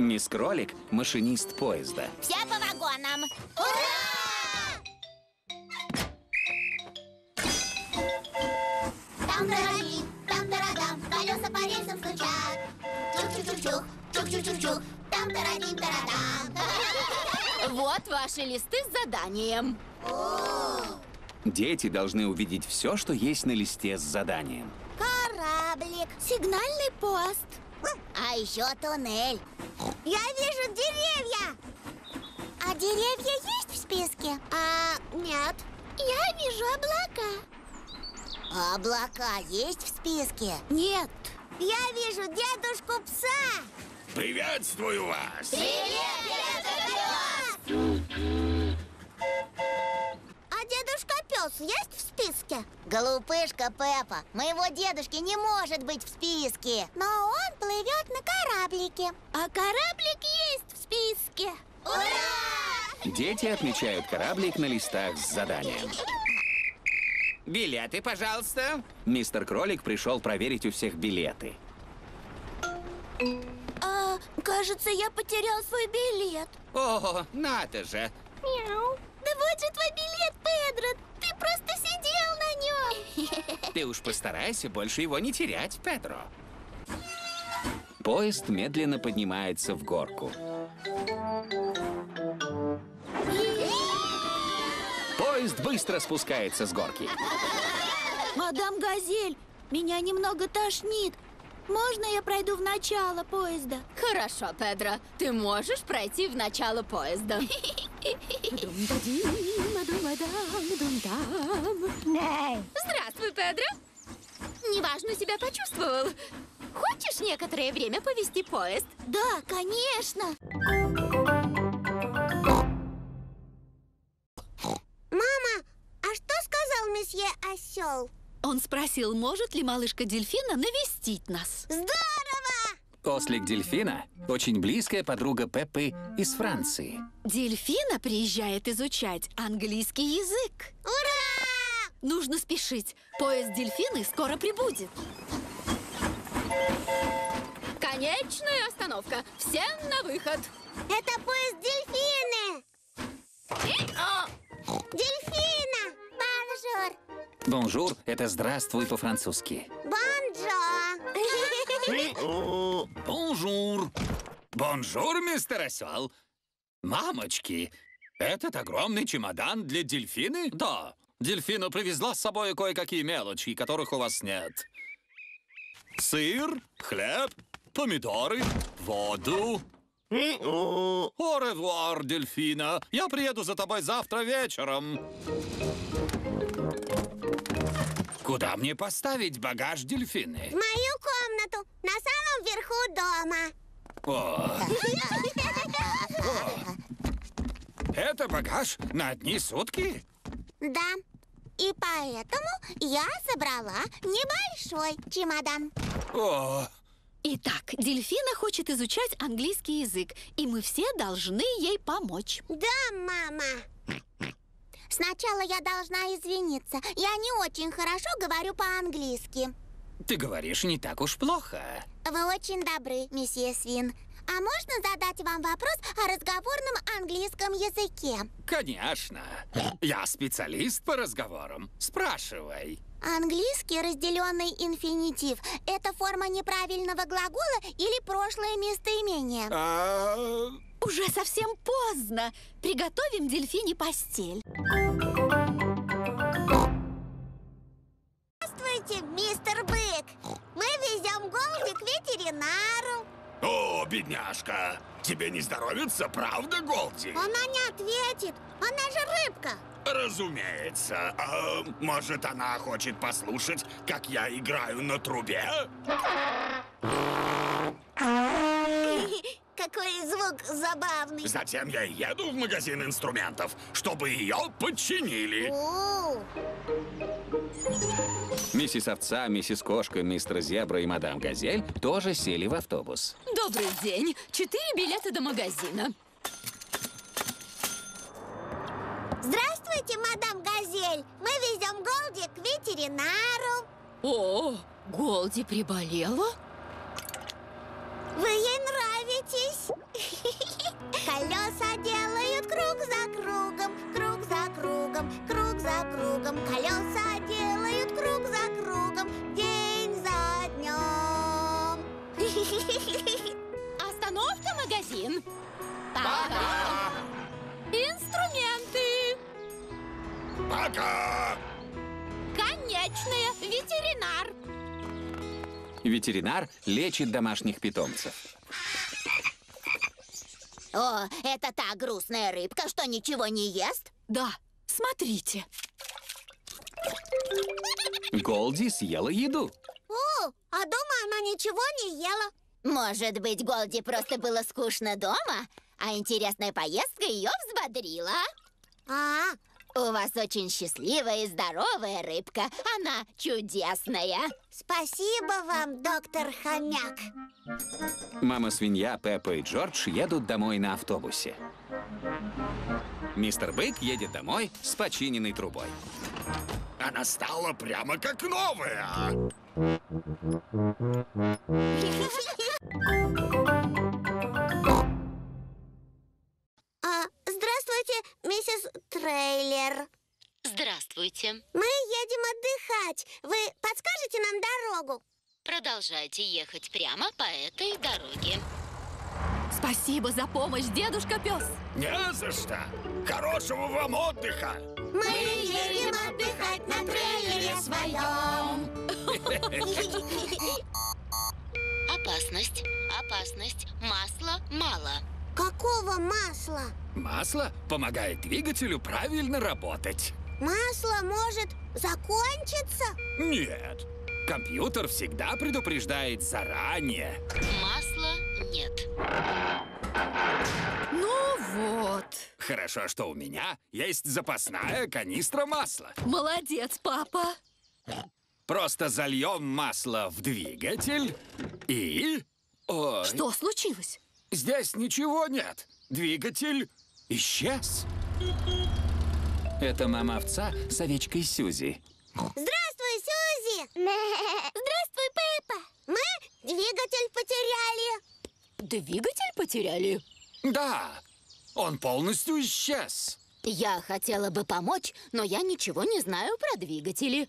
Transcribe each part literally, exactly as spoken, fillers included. Мисс Кролик – машинист поезда. Все по вагонам! Ура! Там дорожи, там дорогам, колеса по рельсам стучат. Чух-чух-чух-чух, чух-чух-чух-чух, там дорогим дорогам. Вот ваши листы с заданием. Дети должны увидеть все, что есть на листе с заданием. Кораблик, сигнальный пост. А еще туннель. Я вижу деревья. А деревья есть в списке? А, нет. Я вижу облака. Облака есть в списке? Нет. Я вижу дедушку пса. Приветствую вас. Привет, дедушка пес. А дедушка пес есть в списке? Глупышка Пеппа, моего дедушки не может быть в списке. Но он плывет на кораблике. А кораблик есть в списке. Ура! Дети отмечают кораблик на листах с заданием. Билеты, пожалуйста. Мистер Кролик пришел проверить у всех билеты. А, кажется, я потерял свой билет. О, надо же. Мяу. Да вот же твой билет, Педро. Ты просто сидел на нем. Ты уж постарайся больше его не терять, Педро. Поезд медленно поднимается в горку. Поезд быстро спускается с горки. Мадам Газель, меня немного тошнит. Можно я пройду в начало поезда? Хорошо, Педро. Ты можешь пройти в начало поезда. Здравствуй, Педро. Неважно, себя почувствовал. Хочешь некоторое время повести поезд? Да, конечно. Мама, а что сказал месье Осел? Он спросил, может ли малышка Дельфина навестить нас. Здорово! Ослик Дельфина – очень близкая подруга Пеппы из Франции. Дельфина приезжает изучать английский язык. Ура! Нужно спешить. Поезд Дельфины скоро прибудет. Конечная остановка. Всем на выход. Это поезд Дельфины. Дельфина! Бонжур! Бонжур – это «здравствуй» по-французски. Бонжур! Бонжур! Бонжур, мистер Осел! Мамочки, этот огромный чемодан для Дельфины? Да, Дельфина привезла с собой кое-какие мелочи, которых у вас нет. Сыр, хлеб, помидоры, воду. Au revoir, Дельфина. Я приеду за тобой завтра вечером. Куда мне поставить багаж Дельфины? В мою комнату, на самом верху дома. О. О. Это багаж на одни сутки? Да, и поэтому я собрала небольшой чемодан. О. Итак, Дельфина хочет изучать английский язык, и мы все должны ей помочь. Да, мама. Сначала я должна извиниться. Я не очень хорошо говорю по-английски. Ты говоришь не так уж плохо. Вы очень добры, месье Свин. А можно задать вам вопрос о разговорном английском языке? Конечно. Я специалист по разговорам. Спрашивай. Английский разделенный инфинитив – это форма неправильного глагола или прошлое местоимение? А... Уже совсем поздно. Приготовим Дельфине постель. Здравствуйте, мистер Бык. Мы везем голубя к ветеринару. О, бедняжка. Тебе не здоровится, правда, Голди? Она не ответит. Она же рыбка. Разумеется. А, может, она хочет послушать, как я играю на трубе? Какой звук забавный. Затем я еду в магазин инструментов, чтобы ее подчинили. Миссис Овца, миссис Кошка, мистер Зебра и мадам Газель тоже сели в автобус. Добрый день. Четыре билета до магазина. Здравствуйте, мадам Газель. Мы везем Голди к ветеринару. О, Голди приболела? Вы ей нравитесь. Колеса делают круг за кругом, круг за кругом, круг за кругом. Колеса делают круг за кругом, день за днем. Остановка, магазин. Пока. Инструменты. Пока. Конечная. Ветеринар. Ветеринар лечит домашних питомцев. О, это та грустная рыбка, что ничего не ест? Да, смотрите. Голди съела еду. О, а дома она ничего не ела. Может быть, Голди просто было скучно дома, а интересная поездка ее взбодрила. А? У вас очень счастливая и здоровая рыбка. Она чудесная. Спасибо вам, доктор Хомяк. Мама свинья, Пеппа и Джордж едут домой на автобусе. Мистер Бык едет домой с починенной трубой. Она стала прямо как новая. А, здравствуйте, миссис Трейлер. Здравствуйте. Мы едем отдыхать. Вы подскажете нам дорогу? Продолжайте ехать прямо по этой дороге. Спасибо за помощь, дедушка пес. Не за что. Хорошего вам отдыха. Мы едем отдыхать на трейлере своем. Опасность, опасность. Масла мало. Какого масла? Масло помогает двигателю правильно работать. Масло может закончиться? Нет. Компьютер всегда предупреждает заранее. Масла нет. Ну вот. Хорошо, что у меня есть запасная канистра масла. Молодец, папа. Просто зальем масло в двигатель и... Ой. Что случилось? Здесь ничего нет. Двигатель исчез. Это мама овца с овечкой Сьюзи. Здравствуй, Сьюзи! Здравствуй, Пеппа! Мы двигатель потеряли. Двигатель потеряли? Да, он полностью исчез. Я хотела бы помочь, но я ничего не знаю про двигатели.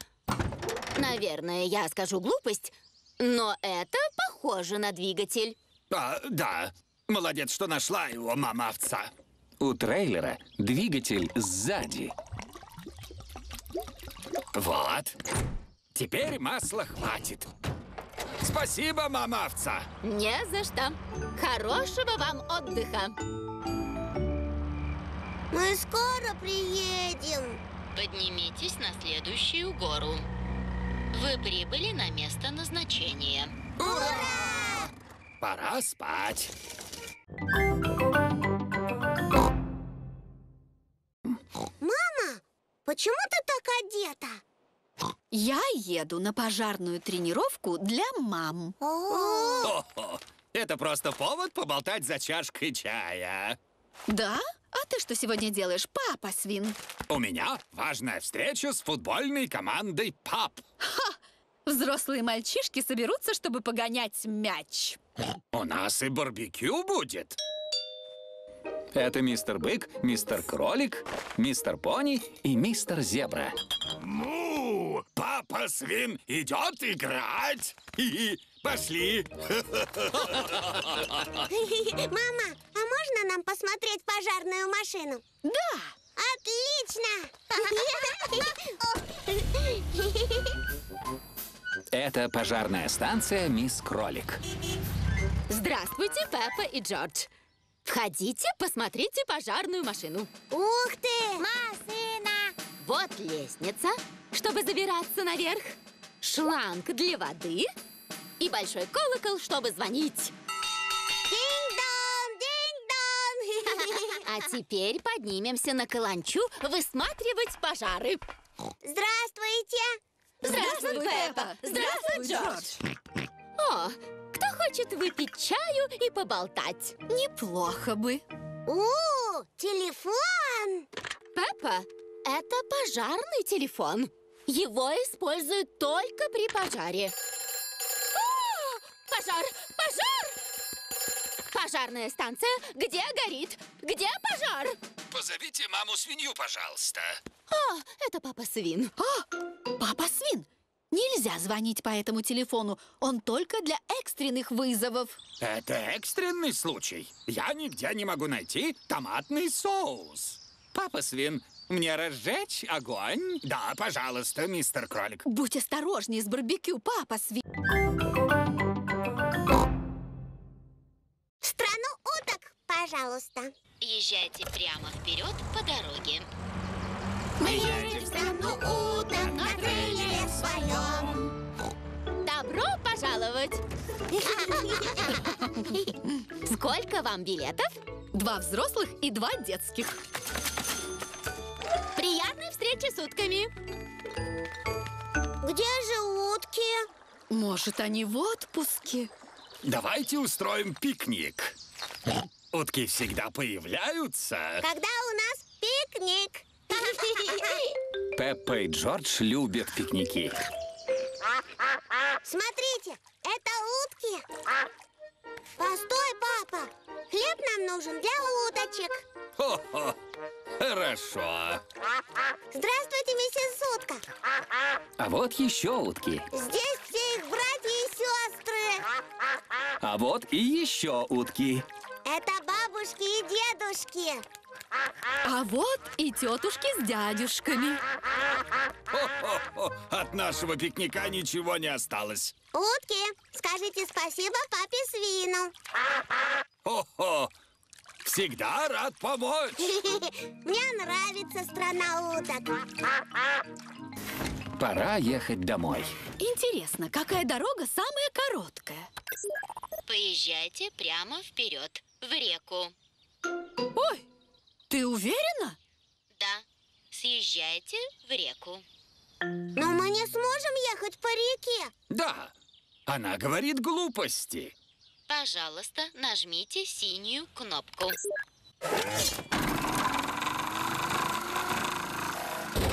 Наверное, я скажу глупость, но это похоже на двигатель. А, да. Молодец, что нашла его, мама овца. У трейлера двигатель сзади. Вот. Теперь масла хватит. Спасибо, мама овца. Не за что. Хорошего вам отдыха. Мы скоро приедем. Поднимитесь на следующую гору. Вы прибыли на место назначения. Ура! Пора спать. Мама, почему ты так одета? Я еду на пожарную тренировку для мам. О-о-о. О-о. Это просто повод поболтать за чашкой чая. Да? А ты что сегодня делаешь, папа свин? У меня важная встреча с футбольной командой пап. Ха! Взрослые мальчишки соберутся, чтобы погонять мяч. У нас и барбекю будет. Это мистер Бык, мистер Кролик, мистер Пони и мистер Зебра. Му! Папа свин идет играть. И пошли. Мама, а можно нам посмотреть пожарную машину? Да. Отлично. Это пожарная станция «Мисс Кролик». Здравствуйте, Пеппа и Джордж. Входите, посмотрите пожарную машину. Ух ты! Машина! Вот лестница, чтобы забираться наверх. Шланг для воды. И большой колокол, чтобы звонить. Динь-дон! Динь-дон! А теперь поднимемся на каланчу высматривать пожары. Здравствуйте! Здравствуй, Пеппа! Здравствуй, Джордж! О, кто хочет выпить чаю и поболтать? Неплохо бы. О, телефон! Пеппа, это пожарный телефон. Его используют только при пожаре. О, пожар! Пожар! Пожарная станция, где горит? Где пожар? Позовите маму-свинью, пожалуйста. О, это папа свин. О, папа свин. Нельзя звонить по этому телефону. Он только для экстренных вызовов. Это экстренный случай. Я нигде не могу найти томатный соус. Папа свин, мне разжечь огонь? Да, пожалуйста, мистер Кролик. Будь осторожней с барбекю, папа свин. Страну уток, пожалуйста. Езжайте прямо вперед по дороге. Мы едем в страну уток на крыльях своем. Добро пожаловать! Сколько вам билетов? Два взрослых и два детских. Приятной встречи с утками! Где же утки? Может, они в отпуске? Давайте устроим пикник. Утки всегда появляются. Когда у нас пикник? Пеппа и Джордж любят пикники. Смотрите, это утки. Постой, папа. Хлеб нам нужен для уточек. Хо-хо. Хорошо. Здравствуйте, миссис Утка. А вот еще утки. Здесь все их братья и сестры. А вот и еще утки. Это бабушки и дедушки. А вот и тетушки с дядюшками. Хо-хо-хо. От нашего пикника ничего не осталось. Утки, скажите спасибо папе свину. Хо-хо. Всегда рад помочь. Мне нравится страна уток. Пора ехать домой. Интересно, какая дорога самая короткая? Поезжайте прямо вперед, в реку. Ой! Ты уверена? Да. Съезжайте в реку. Но мы не сможем ехать по реке. Да. Она говорит глупости. Пожалуйста, нажмите синюю кнопку.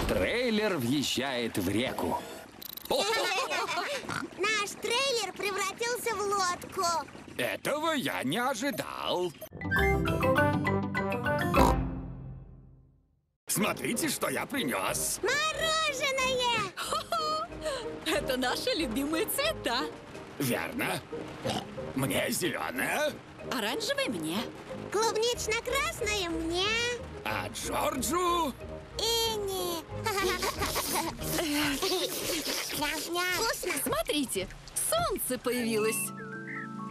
Трейлер въезжает в реку. Наш трейлер превратился в лодку. Этого я не ожидал. Смотрите, что я принес. Мороженое! Это наши любимые цвета. Верно. Мне зеленое. Оранжевое мне. Клубнично-красное мне. А Джорджу? Инни. Вкусно. Смотрите, солнце появилось.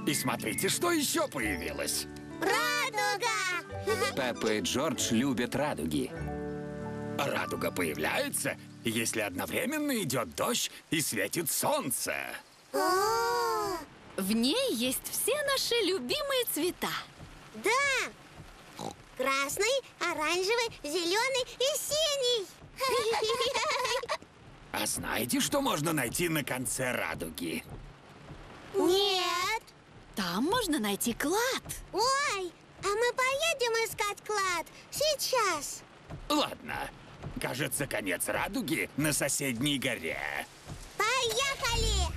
И смотрите, что еще появилось. Радуга! Пеппа и Джордж любят радуги. Радуга появляется, если одновременно идет дождь и светит солнце. О-о-о! В ней есть все наши любимые цвета. Да! Красный, оранжевый, зеленый и синий. А знаете, что можно найти на конце радуги? Нет. Там можно найти клад. Ой, а мы поедем искать клад сейчас. Ладно. Кажется, конец радуги на соседней горе. Поехали!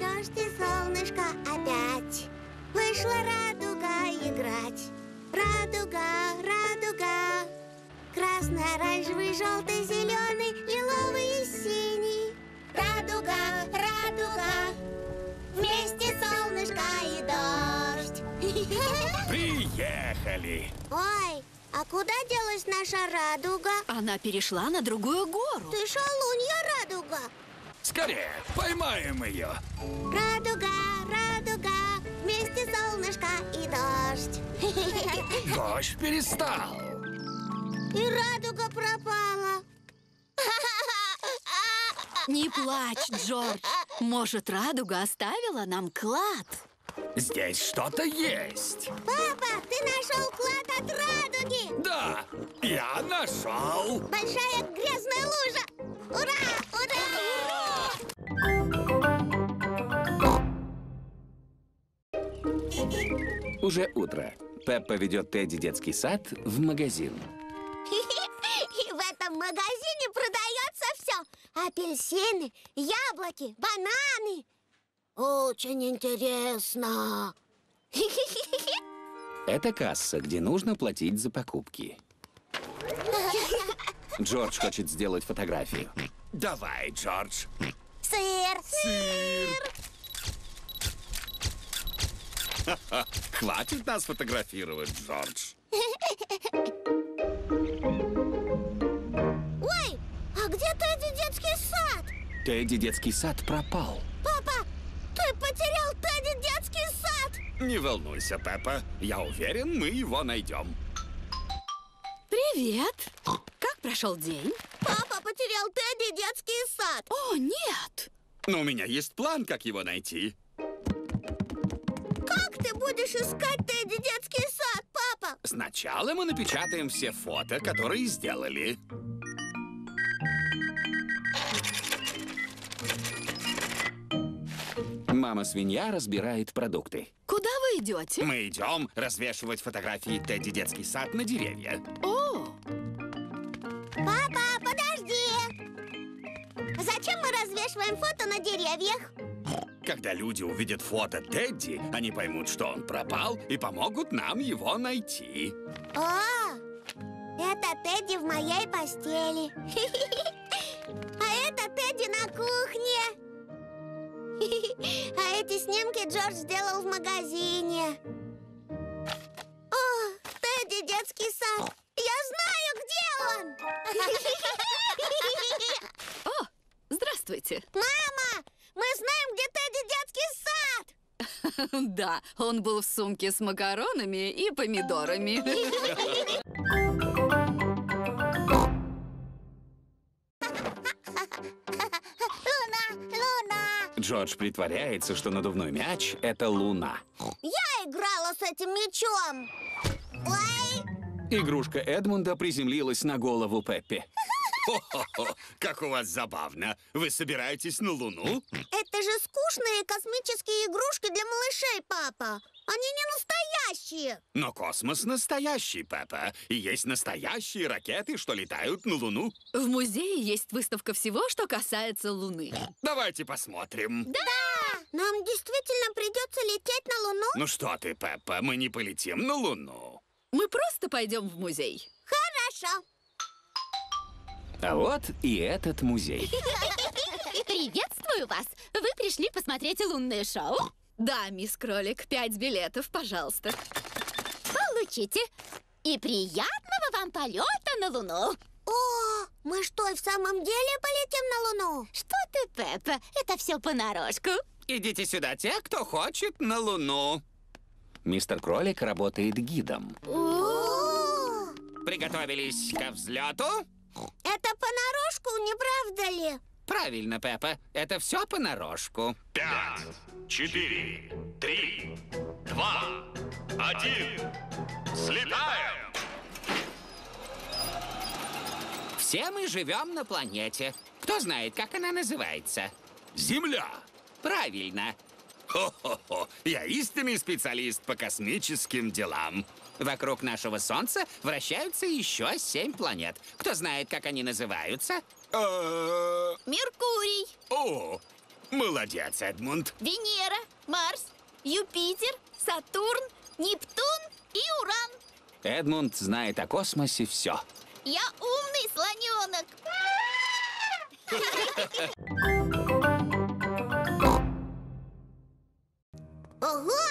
Дождь и солнышко опять. Вышла радуга играть. Радуга, радуга. Красный, оранжевый, желтый, зеленый, лиловый и синий. Радуга, радуга. Вместе солнышко и дождь. Приехали! Ой, а куда делась наша радуга? Она перешла на другую гору. Ты шалунья, радуга! Скорее, поймаем ее! Радуга, радуга, вместе солнышко и дождь. Дождь перестал. И радуга пропала. Не плачь, Джордж. Может, радуга оставила нам клад? Здесь что-то есть. Папа, ты нашел клад от радуги? Да, я нашел. Большая грязная лужа. Ура, ура! Уже утро. Пеппа ведет Тедди детский сад в магазин. И в этом магазине продается все. Апельсины, яблоки, бананы. Очень интересно. Это касса, где нужно платить за покупки. Джордж хочет сделать фотографию. Давай, Джордж. Сыр! Сыр! Хватит нас фотографировать, Джордж. Ой, а где Тедди детский сад? Тедди детский сад пропал. Папа, ты потерял Тедди детский сад! Не волнуйся, Пеппа. Я уверен, мы его найдем. Привет. Как прошел день? Папа потерял Тедди детский сад. О, нет. Но у меня есть план, как его найти. Как ты будешь искать Тедди детский сад, папа? Сначала мы напечатаем все фото, которые сделали. Мама-свинья разбирает продукты. Куда вы идете? Мы идем развешивать фотографии Тедди детский сад на деревья. О! Папа, подожди! Зачем мы развешиваем фото на деревьях? Когда люди увидят фото Тедди, они поймут, что он пропал, и помогут нам его найти. О! Это Тедди в моей постели. А это Тедди на кухне. А эти снимки Джордж сделал в магазине. О, Тедди, детский сад. Я знаю, где он. О, здравствуйте. Мама, мы знаем, где Тедди, детский сад. Да, он был в сумке с макаронами и помидорами. Джордж притворяется, что надувной мяч – это луна. Я играла с этим мячом. Ой. Игрушка Эдмунда приземлилась на голову Пеппи. Хо-хо-хо, как у вас забавно. Вы собираетесь на Луну? Это же скучные космические игрушки для малышей, папа. Они не настоящие. Но космос настоящий, папа. И есть настоящие ракеты, что летают на Луну. В музее есть выставка всего, что касается Луны. Давайте посмотрим. Да! Нам действительно придется лететь на Луну? Ну что ты, Пеппа, мы не полетим на Луну. Мы просто пойдем в музей. Хорошо. А вот и этот музей. Приветствую вас! Вы пришли посмотреть лунное шоу? Да, мисс Кролик, пять билетов, пожалуйста. Получите. И приятного вам полета на Луну. О, мы что, в самом деле полетим на Луну? Что ты, Пеппа, это все понарошку. Идите сюда те, кто хочет на Луну. Мистер Кролик работает гидом. Приготовились ко взлету? Это понарошку, не правда ли? Правильно, Пеппа. Это все понарошку. Пять, четыре, три, два, один. Слетаем! Все мы живем на планете. Кто знает, как она называется? Земля. Правильно. Хо-хо-хо. Я истинный специалист по космическим делам. Вокруг нашего Солнца вращаются еще семь планет. Кто знает, как они называются? Меркурий. О, молодец, Эдмунд. Венера, Марс, Юпитер, Сатурн, Нептун и Уран. Эдмунд знает о космосе все. Я умный слоненок. Ого!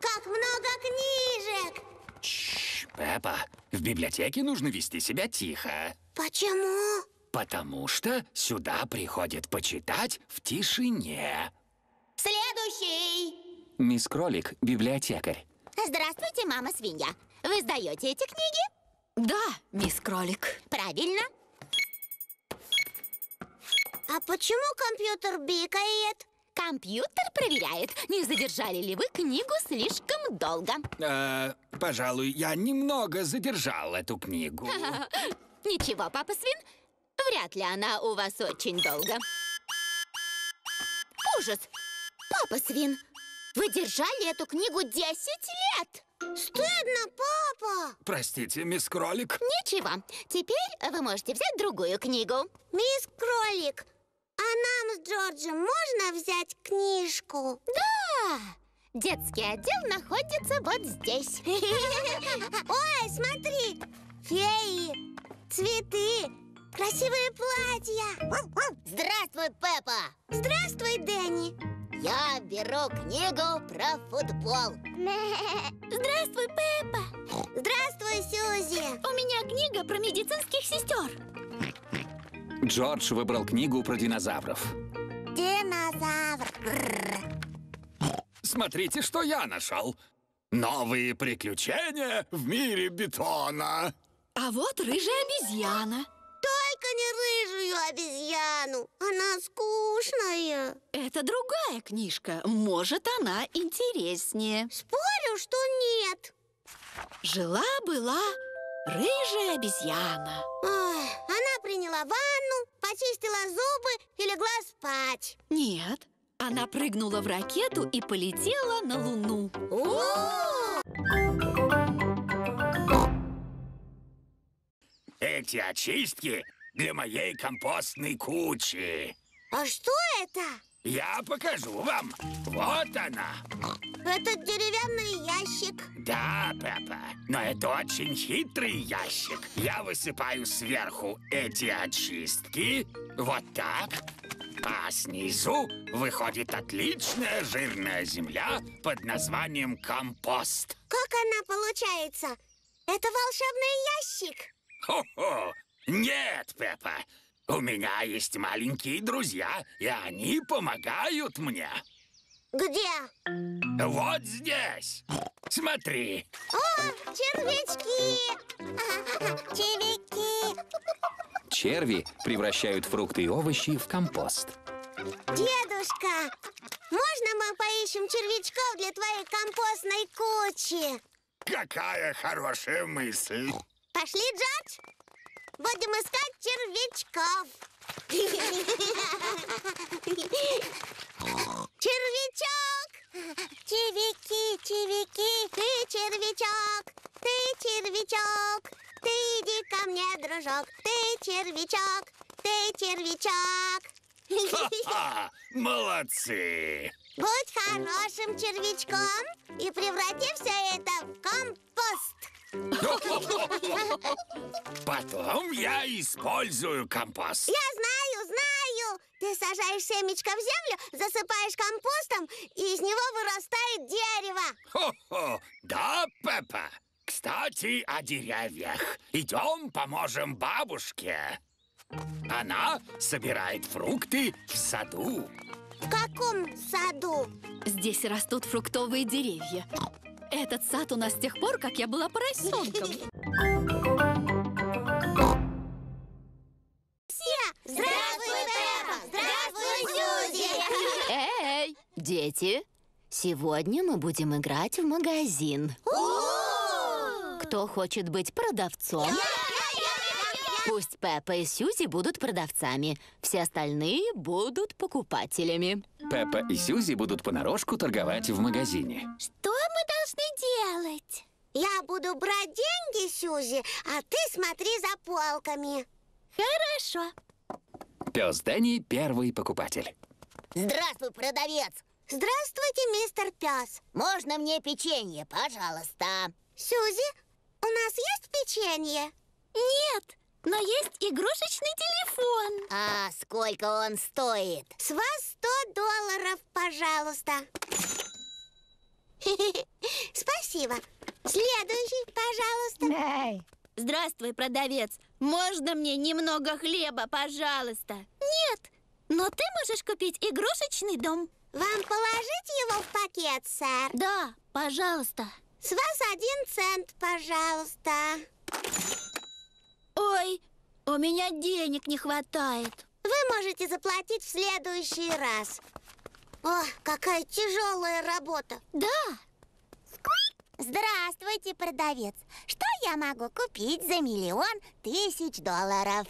Как много книжек! Чш, Пеппа, в библиотеке нужно вести себя тихо. Почему? Потому что сюда приходят почитать в тишине. Следующий! Мисс Кролик, библиотекарь. Здравствуйте, мама-свинья. Вы сдаете эти книги? Да, мисс Кролик. Правильно. А почему компьютер бикает? Компьютер проверяет, не задержали ли вы книгу слишком долго. Э, пожалуй, я немного задержал эту книгу. Ничего, папа свин, вряд ли она у вас очень долго. Ужас! Папа свин, вы держали эту книгу десять лет! Стыдно, папа! Простите, мисс Кролик. Ничего, теперь вы можете взять другую книгу. Мисс Кролик, А нам с Джорджем можно взять книжку? Да! Детский отдел находится вот здесь. Ой, смотри! Феи, цветы, красивые платья. Здравствуй, Пеппа! Здравствуй, Дэнни! Я беру книгу про футбол. Здравствуй, Пеппа! Здравствуй, Сьюзи! У меня книга про медицинских сестер. Джордж выбрал книгу про динозавров. Динозавр. Смотрите, что я нашел. Новые приключения в мире бетона. А вот рыжая обезьяна. Только не рыжую обезьяну. Она скучная. Это другая книжка. Может, она интереснее. Спорю, что нет. Жила-была рыжая обезьяна. Ой, она приняла ванну, почистила зубы и легла спать. Нет. Она прыгнула в ракету и полетела на Луну. Эти очистки для моей компостной кучи. А что это? Я покажу вам. Вот она. Это деревянный ящик. Да, Пеппа, но это очень хитрый ящик. Я высыпаю сверху эти очистки. Вот так. А снизу выходит отличная жирная земля под названием компост. Как она получается? Это волшебный ящик? Хо-хо! Нет, Пеппа! У меня есть маленькие друзья, и они помогают мне. Где? Вот здесь. Смотри. О, червячки! Червяки! Черви превращают фрукты и овощи в компост. Дедушка, можно мы поищем червячков для твоей компостной кучи? Какая хорошая мысль! Пошли, Джордж! Будем искать червячков. Червячок! Червяки, червяки, ты червячок, ты червячок. Ты иди ко мне, дружок, ты червячок, ты червячок. Ха-ха, молодцы! Будь хорошим червячком и преврати все это в компост. Потом я использую компост. Я знаю, знаю. Ты сажаешь семечко в землю, засыпаешь компостом, и из него вырастает дерево. Хо-хо. Да, Пеппа. Кстати, о деревьях. Идем поможем бабушке. Она собирает фрукты в саду. В каком саду? Здесь растут фруктовые деревья. Этот сад у нас с тех пор, как я была поросенком. Все! Здравствуй, Пеппа! Здравствуй, Сьюзи! Эй, дети! Сегодня мы будем играть в магазин. Кто хочет быть продавцом? Пусть Пеппа и Сьюзи будут продавцами. Все остальные будут покупателями. Пеппа и Сьюзи будут понарошку торговать в магазине. Что мы должны делать? Я буду брать деньги, Сьюзи, а ты смотри за полками. Хорошо. Пёс Дэнни – первый покупатель. Здравствуй, продавец. Здравствуйте, мистер Пёс. Можно мне печенье, пожалуйста? Сьюзи, у нас есть печенье? Нет. Но есть игрушечный телефон. А сколько он стоит? С вас сто долларов, пожалуйста. Спасибо. Следующий, пожалуйста. Здравствуй, продавец. Можно мне немного хлеба, пожалуйста? Нет, но ты можешь купить игрушечный дом. Вам положить его в пакет, сэр? Да, пожалуйста. С вас один цент, пожалуйста. Ой, у меня денег не хватает. Вы можете заплатить в следующий раз. О, какая тяжелая работа. Да. Здравствуйте, продавец. Что я могу купить за миллион тысяч долларов?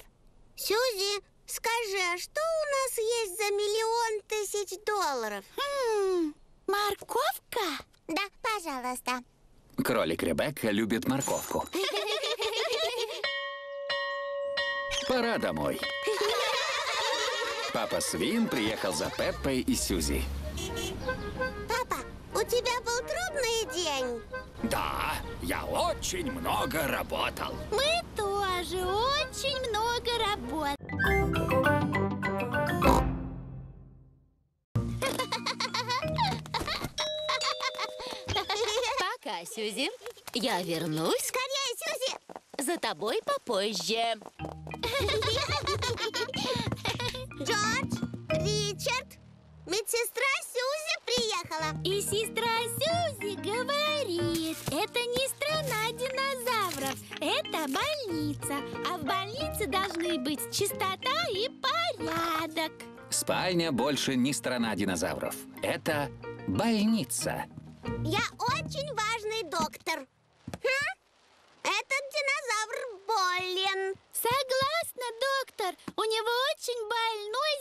Сьюзи, скажи, а что у нас есть за миллион тысяч долларов? Хм, морковка? Да, пожалуйста. Кролик Ребекка любит морковку. Пора домой. Папа Свин приехал за Пеппой и Сьюзи. Папа, у тебя был трудный день? Да, я очень много работал. Мы тоже очень много работали. Пока, Сьюзи. Я вернусь. Скорее, Сьюзи! За тобой попозже. Джордж, Ричард, медсестра Сьюзи приехала. И сестра Сьюзи говорит, это не страна динозавров, это больница. А в больнице должны быть чистота и порядок. Спальня больше не страна динозавров. Это больница. Я очень важный доктор. Этот динозавр болен. Согласна, доктор. У него очень больной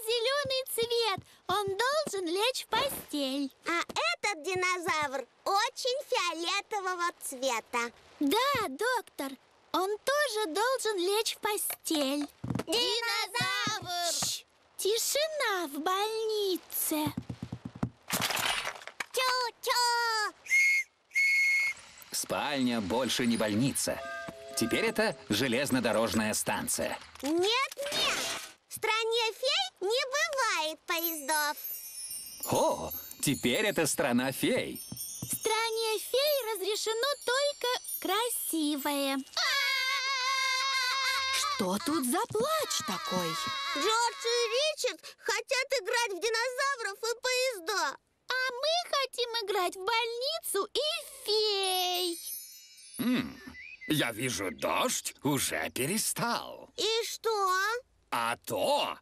зеленый цвет. Он должен лечь в постель. А этот динозавр очень фиолетового цвета. Да, доктор. Он тоже должен лечь в постель. Динозавр! Шш! Тишина в больнице. Чу-чу! Спальня больше не больница. Теперь это железнодорожная станция. Нет, нет! В стране фей не бывает поездов. О, теперь это страна фей. В стране фей разрешено только красивое. Что тут за плач такой? Джордж и Ричард хотят играть в динозавров и поезда. А мы хотим играть в больницу и фей. М-м, я вижу, дождь уже перестал. И что? А то,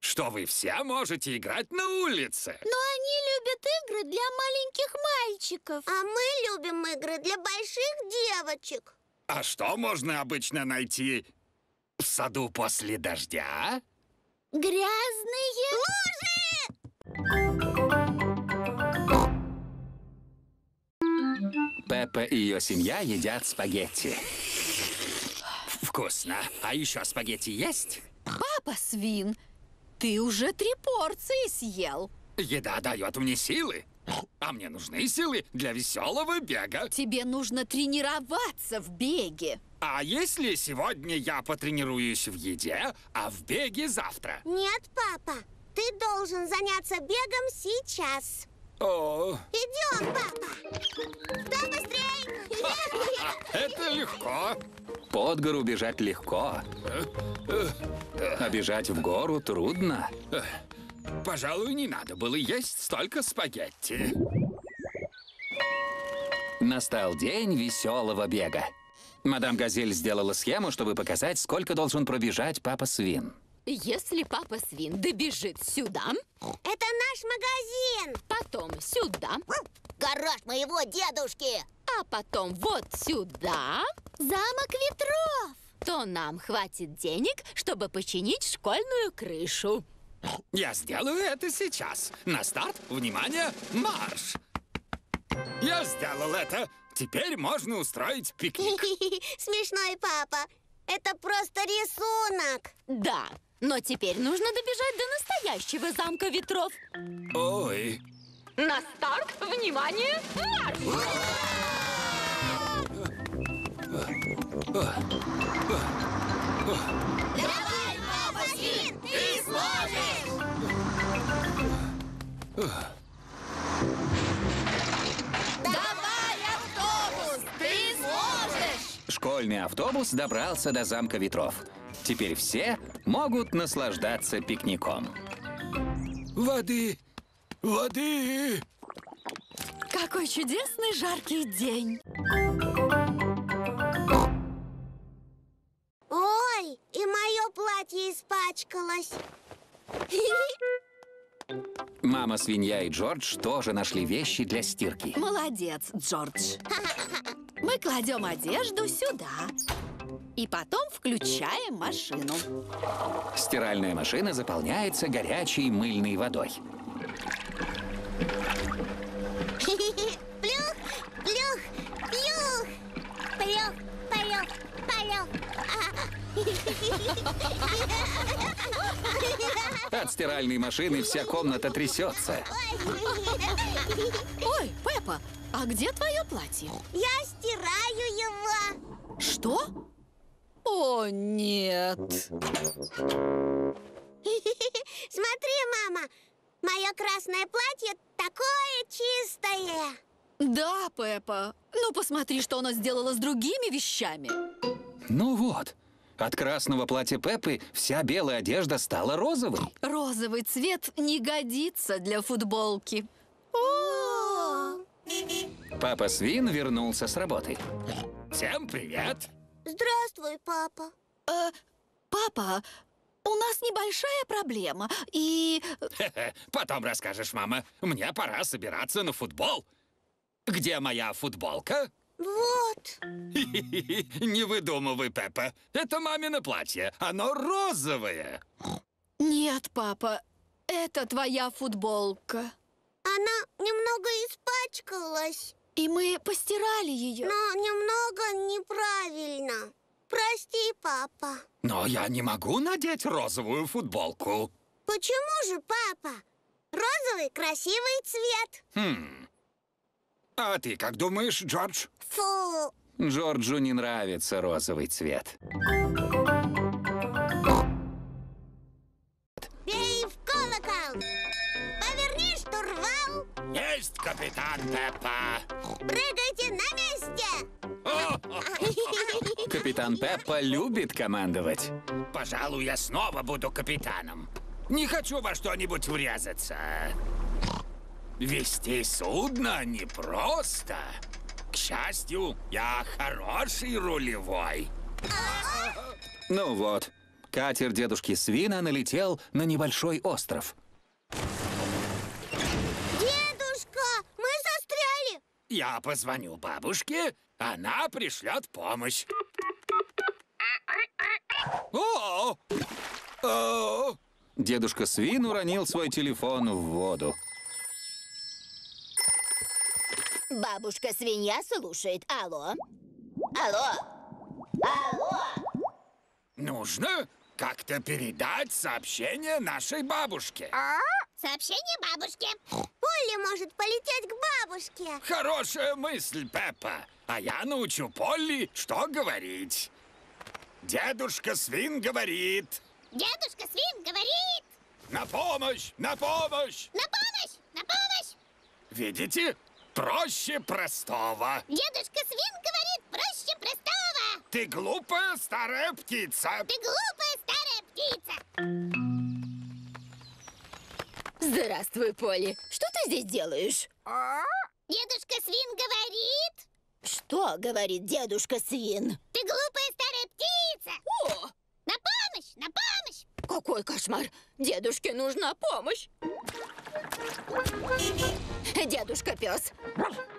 что вы все можете играть на улице. Но они любят игры для маленьких мальчиков. А мы любим игры для больших девочек. А что можно обычно найти в саду после дождя? Грязные лужи! Пеппа и ее семья едят спагетти. Вкусно. А еще спагетти есть? Папа Свин, ты уже три порции съел. Еда дает мне силы. А мне нужны силы для веселого бега. Тебе нужно тренироваться в беге. А если сегодня я потренируюсь в еде, а в беге завтра? Нет, папа. Ты должен заняться бегом сейчас. О. Идем, папа! Да быстрей! Это легко. Под гору бежать легко. А бежать в гору трудно. Пожалуй, не надо было есть столько спагетти. Настал день веселого бега. Мадам Газель сделала схему, чтобы показать, сколько должен пробежать Папа Свин. Если Папа Свин добежит сюда... Это наш магазин! Потом сюда... Гараж моего дедушки! А потом вот сюда... Замок ветров! То нам хватит денег, чтобы починить школьную крышу. Я сделаю это сейчас. На старт, внимание, марш! Я сделал это. Теперь можно устроить пикник. Смешной папа. Это просто рисунок. Да. Но теперь нужно добежать до настоящего замка ветров. Ой. На старт, внимание, марш! Давай, Папа Свин, ты сможешь! Давай, автобус, ты сможешь! Школьный автобус добрался до замка ветров. Теперь все могут наслаждаться пикником. Воды! Воды! Какой чудесный жаркий день! Ой, и мое платье испачкалось. Мама свинья и Джордж тоже нашли вещи для стирки. Молодец, Джордж. Мы кладем одежду сюда. И потом включаем машину. Стиральная машина заполняется горячей мыльной водой. Плюх, плюх, плюх. Плюх, плюх, плюх. От стиральной машины вся комната трясется. Ой, Пеппа, а где твое платье? Я стираю его. Что? О, нет. Смотри, мама, мое красное платье такое чистое. Да, Пеппа, ну посмотри, что она сделала с другими вещами. Ну вот. От красного платья Пеппы вся белая одежда стала розовой. Розовый цвет не годится для футболки. О-о-о! Папа Свин вернулся с работы. Всем привет! Здравствуй, папа. Э, папа, у нас небольшая проблема и... Потом расскажешь, мама. Мне пора собираться на футбол. Где моя футболка? Вот. Не выдумывай, Пеппа. Это мамино платье. Оно розовое. Нет, папа. Это твоя футболка. Она немного испачкалась. И мы постирали ее. Но немного неправильно. Прости, папа. Но я не могу надеть розовую футболку. Почему же, папа? Розовый красивый цвет. Хм. А ты как думаешь, Джордж? Фу. Джорджу не нравится розовый цвет. Бей в колокол! Поверни штурвал! Есть, капитан Пеппа! Прыгайте на месте! Капитан Пеппа любит командовать. Пожалуй, я снова буду капитаном. Не хочу во что-нибудь врезаться. Вести судно непросто. К счастью, я хороший рулевой. Ну вот, катер дедушки Свина налетел на небольшой остров. Дедушка, мы застряли! Я позвоню бабушке, она пришлет помощь. О! О! Дедушка Свин уронил свой телефон в воду. Бабушка свинья слушает. Алло. Алло. Алло. Нужно как-то передать сообщение нашей бабушке. А? Сообщение бабушке. Полли может полететь к бабушке. Хорошая мысль, Пеппа. А я научу Полли, что говорить. Дедушка Свин говорит. Дедушка Свин говорит. На помощь, на помощь. На помощь, на помощь. Видите? Проще простого. Дедушка Свин говорит проще простого. Ты глупая старая птица. Ты глупая старая птица. Здравствуй, Полли. Что ты здесь делаешь? А? Дедушка Свин говорит. Что говорит дедушка Свин? Ты глупая старая птица. О! На помощь, на помощь. Какой кошмар. Дедушке нужна помощь. Дедушка пес.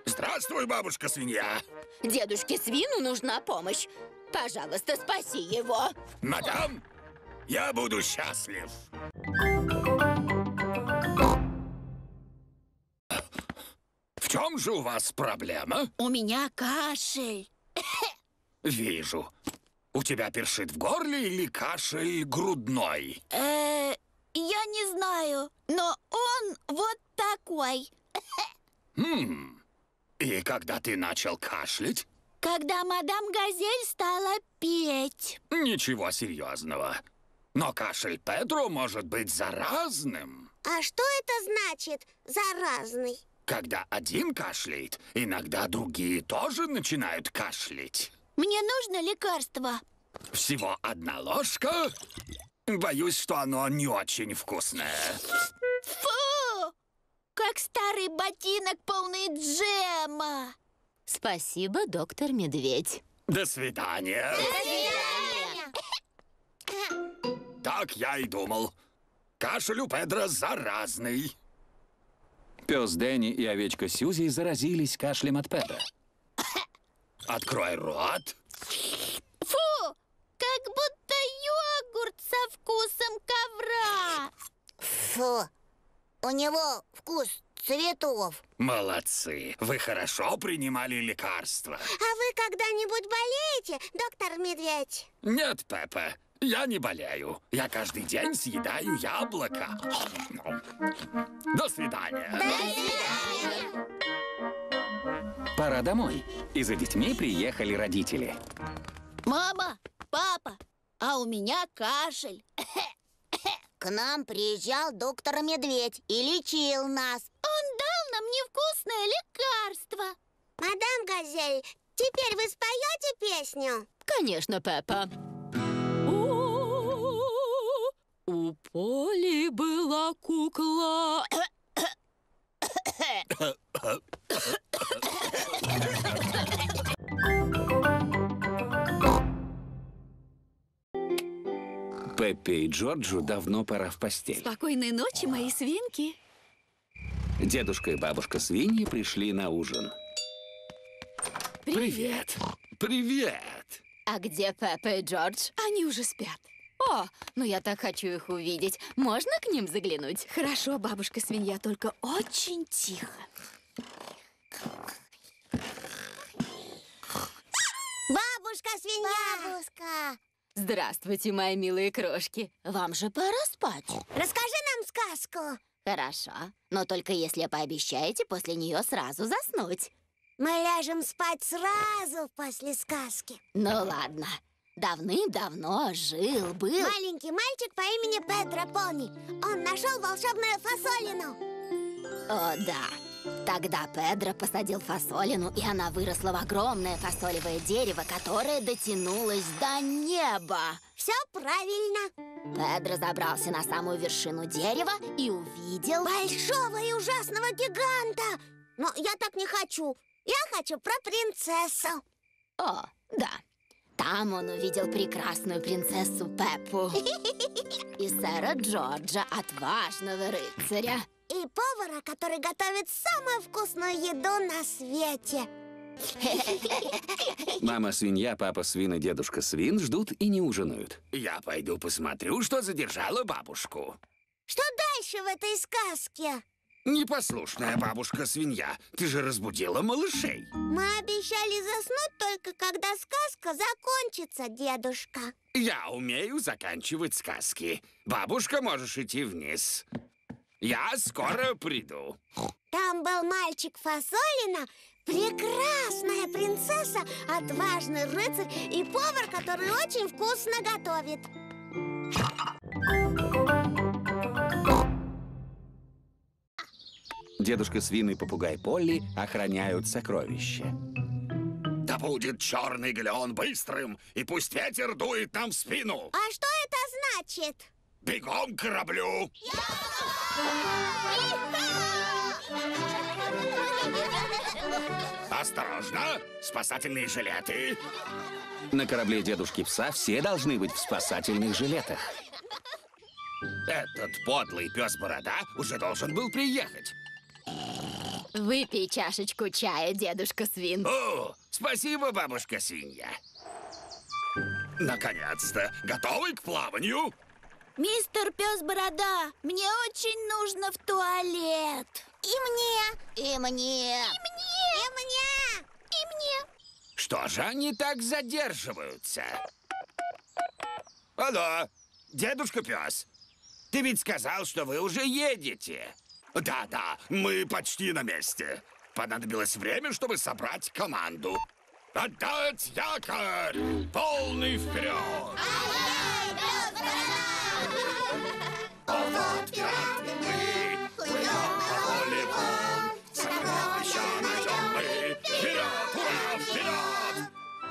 Здравствуй, бабушка свинья. Дедушке свину нужна помощь. Пожалуйста, спаси его. Мадам, я буду счастлив. В чем же у вас проблема? У меня кашель. Вижу. У тебя першит в горле или кашель грудной? Э-э, я не знаю, но он вот такой. Хм. И когда ты начал кашлять? Когда мадам Газель стала петь. Ничего серьезного. Но кашель Педро может быть заразным. А что это значит, заразный? Когда один кашляет, иногда другие тоже начинают кашлять. Мне нужно лекарство. Всего одна ложка. Боюсь, что оно не очень вкусное. Фу! Как старый ботинок, полный джема. Спасибо, доктор Медведь. До свидания. До свидания. Так я и думал. Кашель у Педро заразный. Пес Дэнни и овечка Сьюзи заразились кашлем от Педро. Открой рот. Фу! Как будто йогурт со вкусом ковра. Фу! У него вкус цветов. Молодцы! Вы хорошо принимали лекарства. А вы когда-нибудь болеете, доктор Медведь? Нет, Пеппа, я не болею. Я каждый день съедаю яблоко. До свидания. До свидания. Пора домой. И за детьми приехали родители. Мама, папа, а у меня кашель. К нам приезжал доктор Медведь и лечил нас. Он дал нам невкусное лекарство. Мадам Газель, теперь вы споете песню? Конечно, Пеппа. У Поли была кукла. Пеппе и Джорджу давно пора в постель. Спокойной ночи, мои свинки. Дедушка и бабушка свиньи пришли на ужин. Привет. Привет. Привет. А где Пеппа и Джордж? Они уже спят. О, ну я так хочу их увидеть. Можно к ним заглянуть? Хорошо, бабушка свинья, только очень тихо. Бабушка свинья! Бабушка! Здравствуйте, мои милые крошки. Вам же пора спать. Расскажи нам сказку. Хорошо, но только если пообещаете после нее сразу заснуть. Мы ляжем спать сразу после сказки. Ну ладно. Давным-давно жил-был маленький мальчик по имени Педро Пони. Он нашел волшебную фасолину. О, да. Тогда Педро посадил фасолину, и она выросла в огромное фасолевое дерево, которое дотянулось до неба. Все правильно. Педро забрался на самую вершину дерева и увидел... большого и ужасного гиганта. Но я так не хочу. Я хочу про принцессу. О, да. Там он увидел прекрасную принцессу Пеппу и сэра Джорджа, отважного рыцаря. И повара, который готовит самую вкусную еду на свете. Мама свинья, папа свин и дедушка свин ждут и не ужинают. Я пойду посмотрю, что задержала бабушку. Что дальше в этой сказке? Непослушная бабушка-свинья, ты же разбудила малышей. Мы обещали заснуть только когда сказка закончится, дедушка. Я умею заканчивать сказки. Бабушка, можешь идти вниз. Я скоро приду. Там был мальчик фасолина, прекрасная принцесса, отважный рыцарь и повар, который очень вкусно готовит. Дедушка Свин и попугай Полли охраняют сокровища. Да будет черный галеон быстрым, и пусть ветер дует нам в спину. А что это значит? Бегом к кораблю! Осторожно! Спасательные жилеты! На корабле дедушки пса все должны быть в спасательных жилетах. Этот подлый пес-борода уже должен был приехать. Выпей чашечку чая, дедушка Свин. О, спасибо, бабушка свинья. Наконец-то! Готовы к плаванию? Мистер Пес-борода, мне очень нужно в туалет. И мне. И мне. И мне. И мне. И мне. Что же они так задерживаются? Алло, дедушка Пес, ты ведь сказал, что вы уже едете. Да-да, мы почти на месте. Понадобилось время, чтобы собрать команду. Отдать якорь! Полный вперед! О, вот пираты мы, плывем на поле волн. Сокровища найдем мы. Вперед, ура, вперед!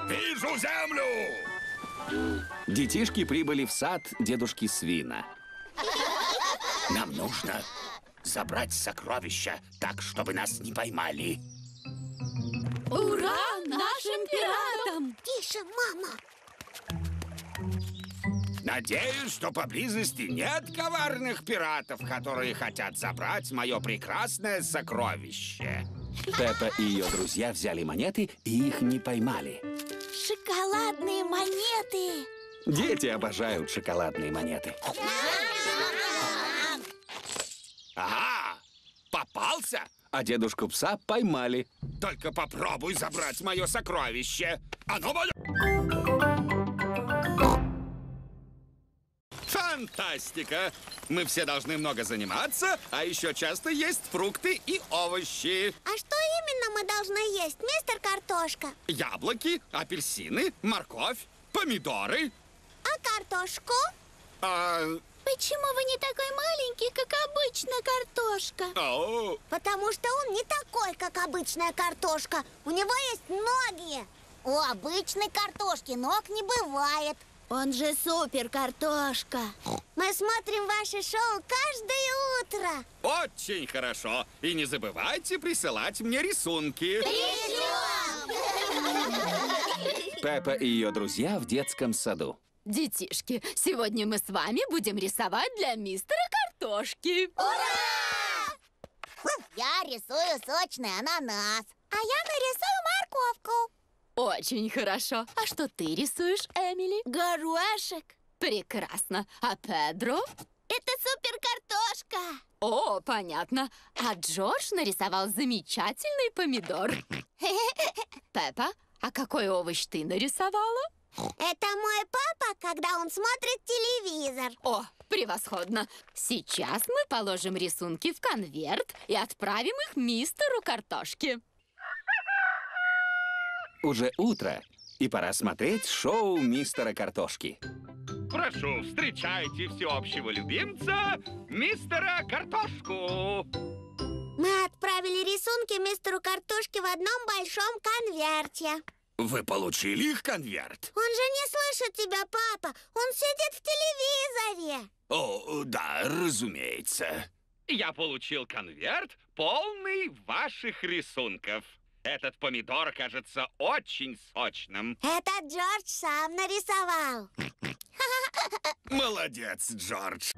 Вижу землю! Детишки прибыли в сад дедушки Свина. Нам нужно... забрать сокровища так, чтобы нас не поймали. Ура нашим пиратам! Тише, мама! Надеюсь, что поблизости нет коварных пиратов, которые хотят забрать мое прекрасное сокровище. Пеппа и ее друзья взяли монеты и их не поймали. Шоколадные монеты! Дети обожают шоколадные монеты. Ага! Попал убрался, а дедушку пса поймали. Только попробуй забрать мое сокровище. А ну, валю! Фантастика! Мы все должны много заниматься, а еще часто есть фрукты и овощи. А что именно мы должны есть, мистер Картошка? Яблоки, апельсины, морковь, помидоры. А картошку? А... Почему вы не такой маленький, как обычно, Картошка? О-о-о. Потому что он не такой, как обычная картошка. У него есть ноги. У обычной картошки ног не бывает. Он же супер картошка. Мы смотрим ваше шоу каждое утро. Очень хорошо. И не забывайте присылать мне рисунки. Пришлем! Пеппа и ее друзья в детском саду. Детишки, сегодня мы с вами будем рисовать для мистера Картошки. Ура! Я рисую сочный ананас. А я нарисую морковку. Очень хорошо. А что ты рисуешь, Эмили? Горошек. Прекрасно. А Педро? Это супер картошка. О, понятно. А Джордж нарисовал замечательный помидор. Пеппа, а какой овощ ты нарисовала? Это мой папа, когда он смотрит телевизор. О, превосходно. Сейчас мы положим рисунки в конверт и отправим их мистеру Картошке. Уже утро, и пора смотреть шоу мистера Картошки. Прошу, встречайте всеобщего любимца, мистера Картошку. Мы отправили рисунки мистеру Картошке в одном большом конверте. Вы получили их конверт? Он же не слышит тебя, папа. Он сидит в телевизоре. О, да, разумеется. Я получил конверт, полный ваших рисунков. Этот помидор кажется очень сочным. Этот Джордж сам нарисовал. Молодец, Джордж.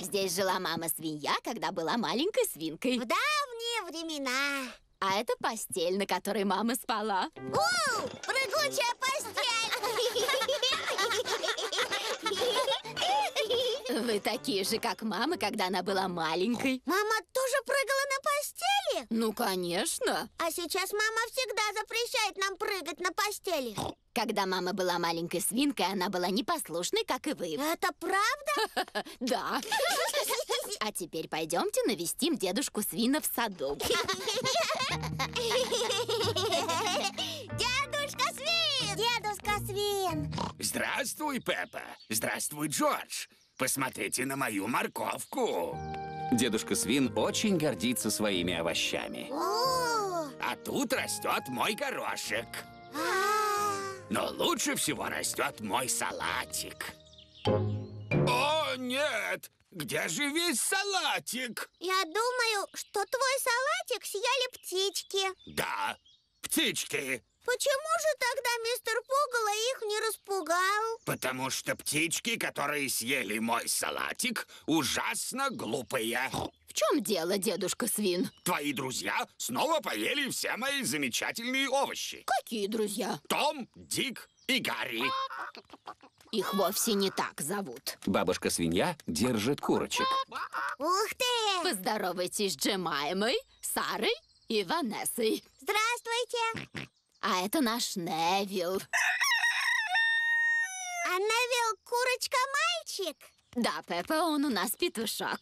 Здесь жила мама-свинья, когда была маленькой свинкой. В давние времена. А это постель, на которой мама спала. Оу, прыгучая постель! Вы такие же, как мама, когда она была маленькой. Мама тоже прыгала на постели? Ну, конечно. А сейчас мама всегда запрещает нам прыгать на постели. Когда мама была маленькой свинкой, она была непослушной, как и вы. Это правда? Да. А теперь пойдемте навестим дедушку свина в саду. Дедушка свин! Дедушка свин! Здравствуй, Пеппа. Здравствуй, Джордж. Посмотрите на мою морковку. Дедушка свин очень гордится своими овощами. А тут растет мой горошек. Но лучше всего растет мой салатик. О, нет! Где же весь салатик? Я думаю, что твой салатик съели птички. Да, птички. Почему же тогда мистер Пугало их не распугал? Потому что птички, которые съели мой салатик, ужасно глупые. В чем дело, дедушка свин? Твои друзья снова поели все мои замечательные овощи. Какие друзья? Том, Дик и Гарри. Их вовсе не так зовут. Бабушка свинья держит курочек. Ух ты! Поздоровайтесь с Джемаймой, Сарой и Ванессой. Здравствуйте! А это наш Невил. А Невил курочка-мальчик? Да, Пеппа, он у нас петушок.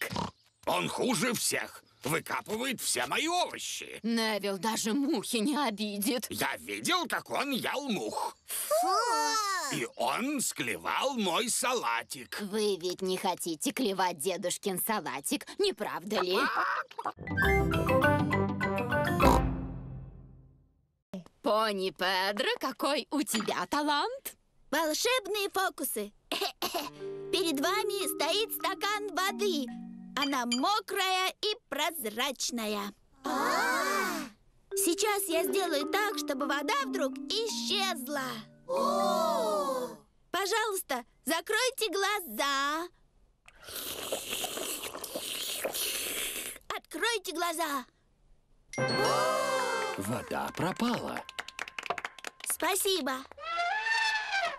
Он хуже всех. Выкапывает все мои овощи. Невил даже мухи не обидит. Я видел, как он ел мух. Фу! И он склевал мой салатик. Вы ведь не хотите клевать дедушкин салатик, не правда ли? Пони Педро, какой у тебя талант? Волшебные фокусы. Перед вами стоит стакан воды. Она мокрая и прозрачная. Сейчас я сделаю так, чтобы вода вдруг исчезла. Пожалуйста, закройте глаза. Откройте глаза. Вода пропала. Спасибо.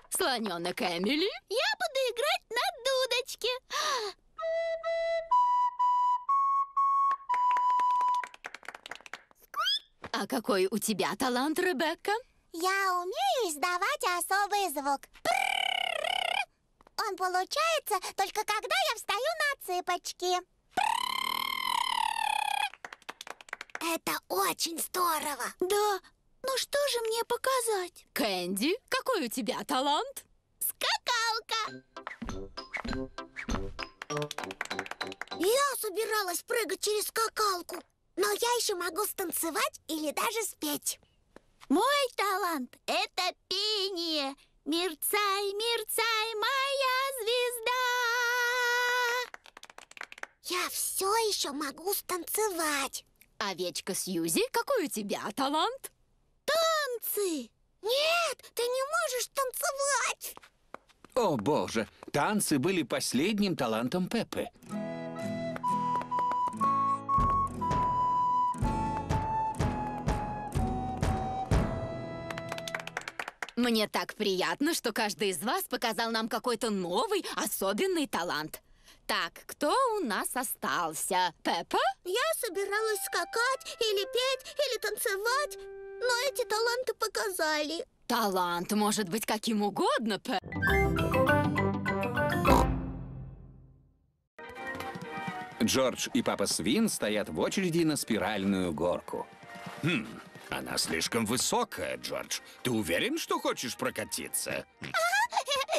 Слоненок Эмили. Я буду играть на дудочке. А какой у тебя талант, Ребекка? Я умею издавать особый звук. Он получается только когда я встаю на цыпочки. Это очень здорово. Да, но что же мне показать? Кэнди, какой у тебя талант? Скакалка. Я собиралась прыгать через скакалку, но я еще могу станцевать или даже спеть. Мой талант – это пение. Мерцай, мерцай, моя звезда. Я все еще могу станцевать. Овечка Сьюзи, какой у тебя талант? Танцы! Нет, ты не можешь танцевать! О боже, танцы были последним талантом Пеппы. Мне так приятно, что каждый из вас показал нам какой-то новый, особенный талант. Так, кто у нас остался? Пеппа? Я собиралась скакать, или петь, или танцевать, но эти таланты показали. Талант может быть каким угодно, Пеппа. Джордж и Папа Свин стоят в очереди на спиральную горку. Хм, она слишком высокая, Джордж. Ты уверен, что хочешь прокатиться?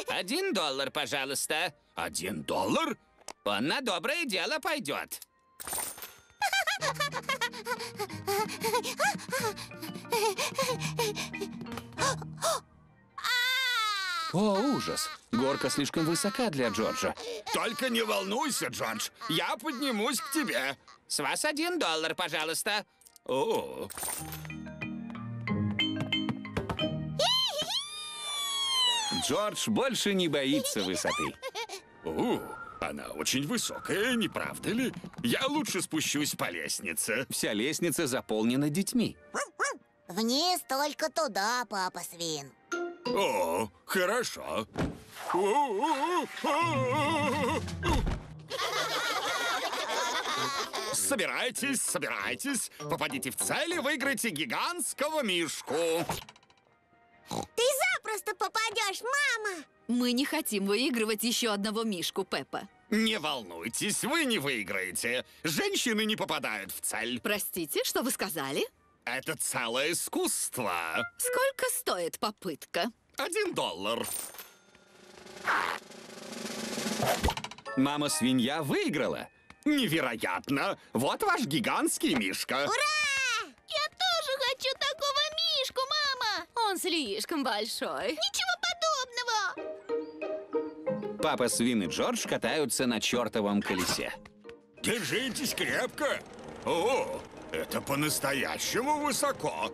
Один доллар, пожалуйста. Один доллар? Он на доброе дело пойдет. О, ужас! Горка слишком высока для Джорджа. Только не волнуйся, Джордж. Я поднимусь к тебе. С вас один доллар, пожалуйста. О. Джордж больше не боится высоты. О, она очень высокая, не правда ли? Я лучше спущусь по лестнице. Вся лестница заполнена детьми. Вниз только туда, Папа Свин. О, хорошо. Собирайтесь, собирайтесь. Попадите в цель и выиграйте гигантского мишку. Ты запросто попадешь, мама! Мы не хотим выигрывать еще одного мишку, Пеппа. Не волнуйтесь, вы не выиграете. Женщины не попадают в цель. Простите, что вы сказали? Это целое искусство. Сколько стоит попытка? Один доллар. Мама-свинья выиграла. Невероятно. Вот ваш гигантский мишка. Ура! Я тоже хочу такого мишку, мама. Он слишком большой. Ничего подобного. Папа Свин и Джордж катаются на чертовом колесе. Держитесь крепко. О! Это по-настоящему высоко.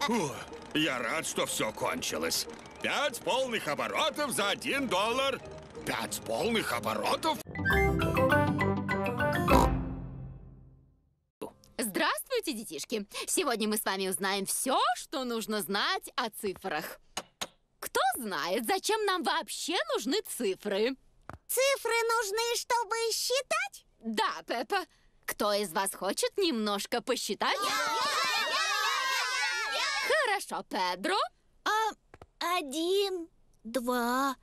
Фу, я рад, что все кончилось. Пять полных оборотов за один доллар. Пять полных оборотов. Здравствуйте, детишки. Сегодня мы с вами узнаем все, что нужно знать о цифрах. Кто знает, зачем нам вообще нужны цифры? Цифры нужны, чтобы считать? Да, Пеппа. Кто из вас хочет немножко посчитать? Хорошо, Педро. А, один, два,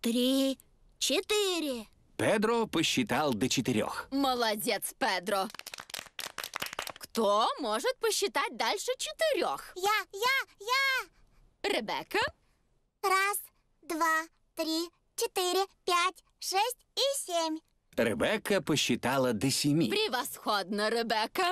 три, четыре. Педро посчитал до четырех. Молодец, Педро. Кто может посчитать дальше четырех? Я, я, я. Ребекка. Раз, два, три, четыре, пять, шесть и семь. Ребекка посчитала до семи. Превосходно, Ребекка.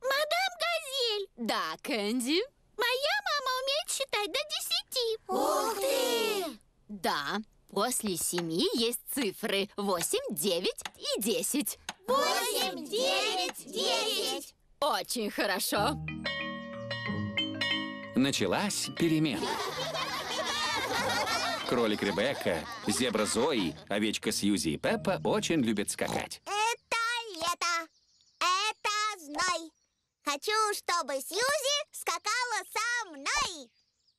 Мадам Газель. Да, Кэнди. Моя мама умеет считать до десяти. Ух ты! Да, после семи есть цифры восемь, девять и десять. Восемь, девять, десять. Очень хорошо. Началась перемена. Кролик Ребекка, зебра Зои, овечка Сьюзи и Пеппа очень любят скакать. Это лето. Это зной. Хочу, чтобы Сьюзи скакала со мной.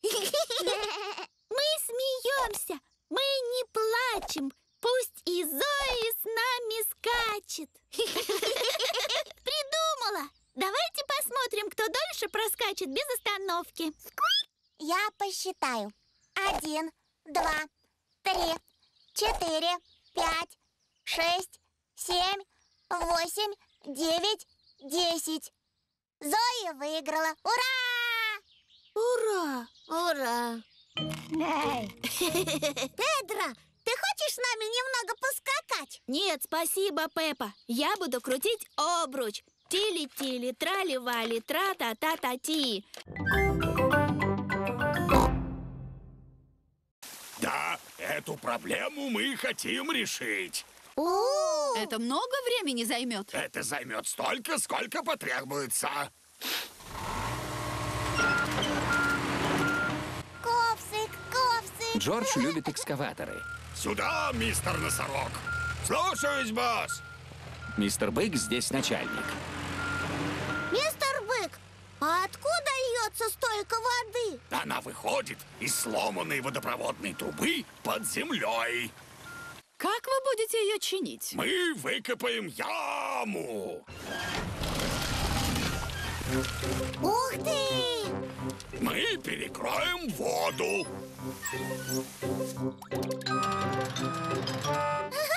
Мы смеемся. Мы не плачем. Пусть и Зои с нами скачет. Придумала! Давайте посмотрим, кто дольше проскачет без остановки. Я посчитаю. Один, два, три, четыре, пять, шесть, семь, восемь, девять, десять. Зои выиграла. Ура! Ура! Ура! Педро, ты хочешь с нами немного поскакать? Нет, спасибо, Пеппа. Я буду крутить обруч. Тили-тили, трали-вали, тра-та-та-та-ти. Да, эту проблему мы хотим решить. О-о-о! Это много времени займет? Это займет столько, сколько потребуется. Ковсик, ковсик. Джордж любит экскаваторы. Сюда, мистер Носорог. Слушаюсь, босс. Мистер Бык здесь начальник. Мистер Бык, а откуда льется столько воды? Она выходит из сломанной водопроводной трубы под землей. Как вы будете ее чинить? Мы выкопаем яму. Ух ты! Мы перекроем воду.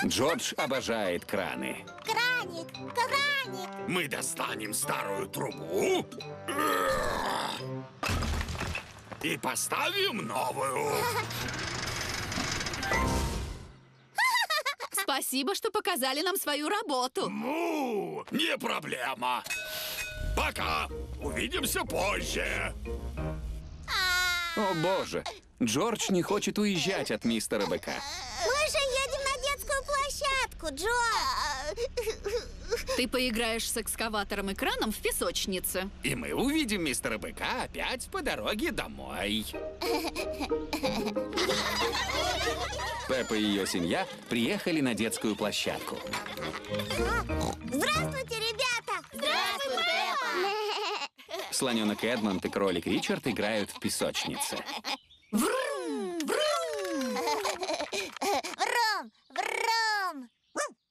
Джордж обожает краны. Краник, краник! Мы достанем старую трубу и поставим новую. Спасибо, что показали нам свою работу. Ну, не проблема. Пока. Увидимся позже. О, боже. Джордж не хочет уезжать от мистера Быка. Мы же едем на детскую площадку, Джордж. Ты поиграешь с экскаватором и краном в песочнице. И мы увидим мистера Быка опять по дороге домой. Пеппа и ее семья приехали на детскую площадку. Здравствуйте, ребята! Здравствуй, Пеппа! Слоненок Эдмунд и кролик Ричард играют в песочнице. Врум, врум! Врум, врум!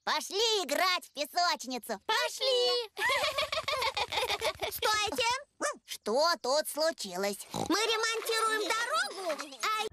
Пошли играть в песочницу! Пошли! Стойте! Что тут случилось? Мы ремонтируем дорогу, а